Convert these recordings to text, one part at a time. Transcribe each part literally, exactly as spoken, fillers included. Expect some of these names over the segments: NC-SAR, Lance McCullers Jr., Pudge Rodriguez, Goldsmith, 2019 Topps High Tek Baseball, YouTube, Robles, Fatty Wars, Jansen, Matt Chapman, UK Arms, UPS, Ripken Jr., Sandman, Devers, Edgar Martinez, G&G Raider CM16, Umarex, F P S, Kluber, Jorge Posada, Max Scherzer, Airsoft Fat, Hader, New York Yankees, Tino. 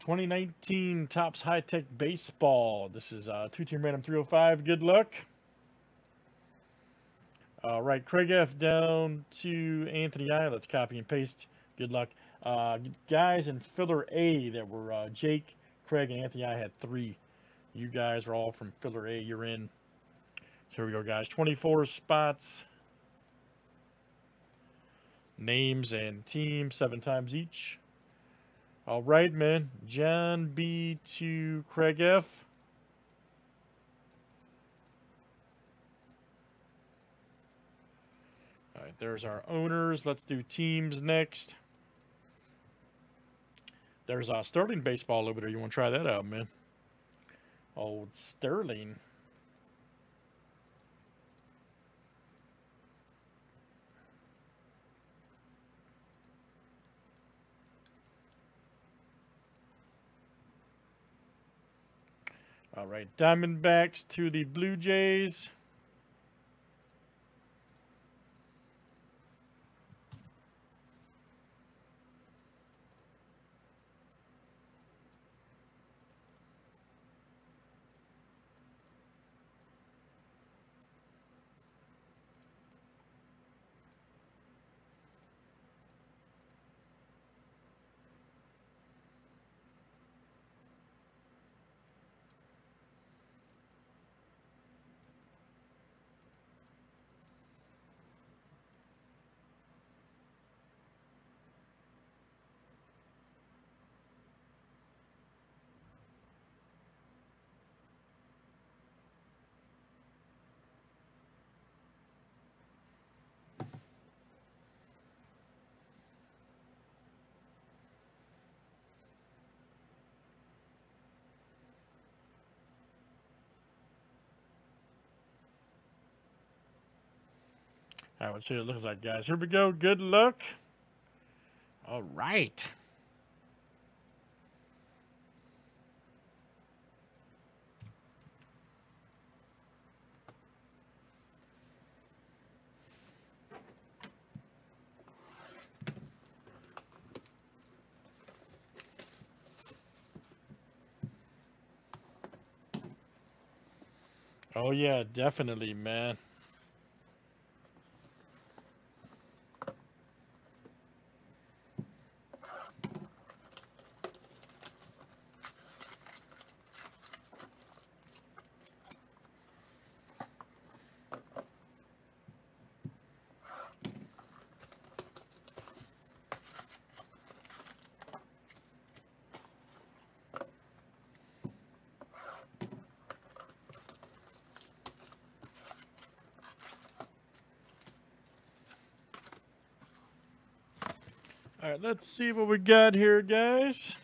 twenty nineteen Topps High Tek Baseball. This is uh, two-team random three oh five. Good luck. All right, Craig F. down to Anthony I. Let's copy and paste. Good luck. Uh, guys in filler A that were uh, Jake, Craig, and Anthony I had three. You guys are all from filler A. You're in. So here we go, guys. twenty-four spots. Names and teams seven times each. All right, man. John B to Craig F. All right, there's our owners. Let's do teams next. There's uh, Sterling Baseball over there. You want to try that out, man? Old Sterling. All right, Diamondbacks to the Blue Jays. All right, let's see what it looks like, guys. Here we go. Good luck. All right. Oh, yeah, definitely, man. All right, let's see what we got here, guys.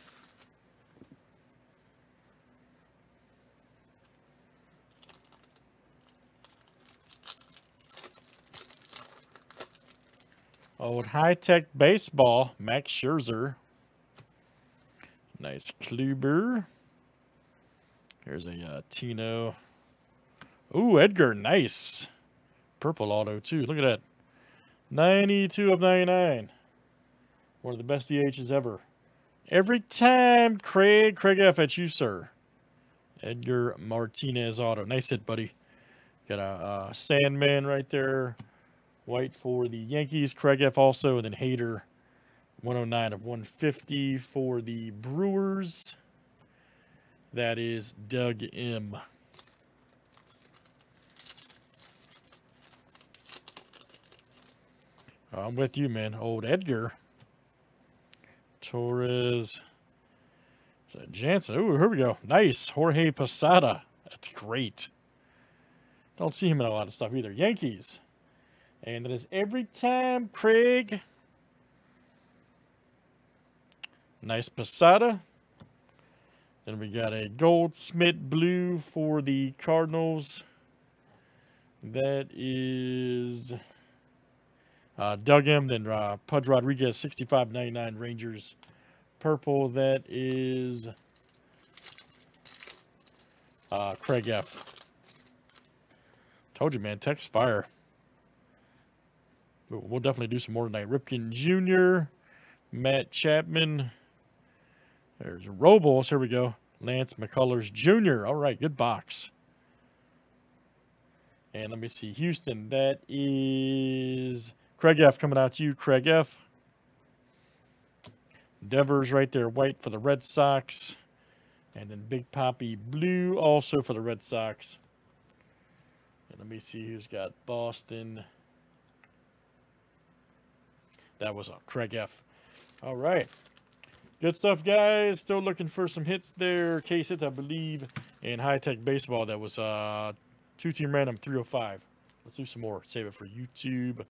Old High Tek Baseball, Max Scherzer. Nice Kluber. Here's a uh, Tino. Ooh, Edgar, nice. Purple auto, too. Look at that. ninety-two of ninety-nine. One of the best D Hs ever. Every time, Craig. Craig F. at you, sir. Edgar Martinez auto. Nice hit, buddy. Got a uh, Sandman right there. White for the Yankees. Craig F. also. And then Hader. one oh nine of one fifty for the Brewers. That is Doug M. I'm with you, man. Old Edgar. Torres, Jansen. Ooh, here we go. Nice. Jorge Posada. That's great. Don't see him in a lot of stuff either. Yankees. And that is every time, Craig. Nice Posada. Then we got a Goldsmith blue for the Cardinals. That is... Uh, Doug M, then uh, Pudge Rodriguez, sixty-five ninety-nine Rangers. Purple, that is uh, Craig F. Told you, man, Tech's fire. We'll definitely do some more tonight. Ripken Junior, Matt Chapman, There's Robles. Here we go. Lance McCullers Junior All right, good box. And let me see. Houston, that is Craig F. Coming out to you, Craig F. Devers right there, white for the Red Sox. And then Big Poppy blue also for the Red Sox. And let me see who's got Boston. That was on Craig F. All right. Good stuff, guys. Still looking for some hits there. Case hits, I believe, in High Tek Baseball. That was uh, two-team random, three oh five. Let's do some more. Save it for YouTube.